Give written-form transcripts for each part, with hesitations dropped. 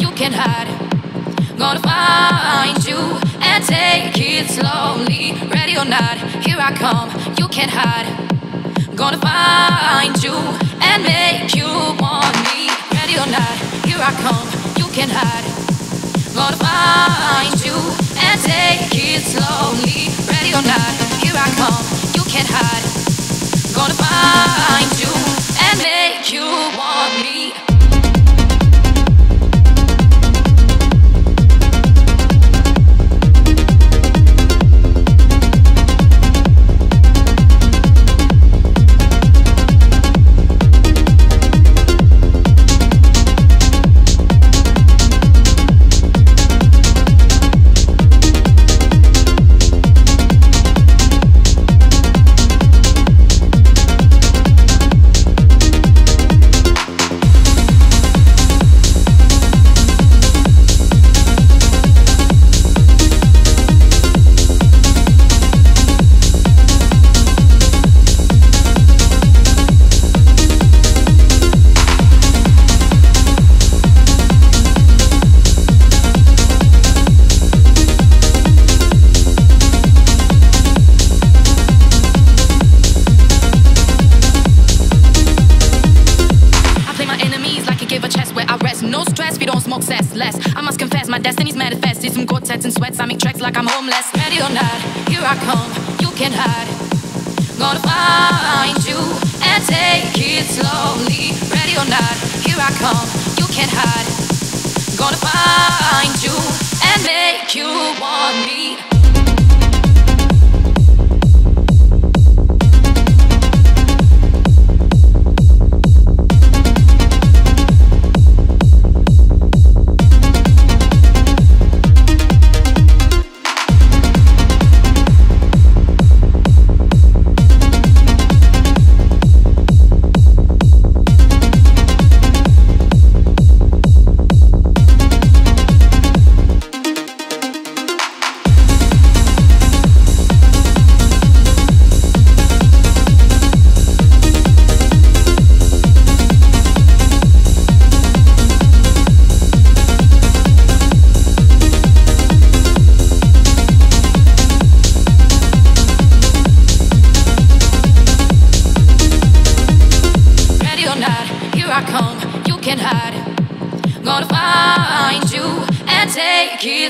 you can't hide. Gonna find you and take it slowly. Ready or not, here I come, you can't hide. Gonna find you and make you want me. Ready or not, here I come, you can't hide. Gonna find you and take it slowly. Ready or not, here I come, you can't hide. Gonna find you and make you want me.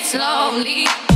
Slowly.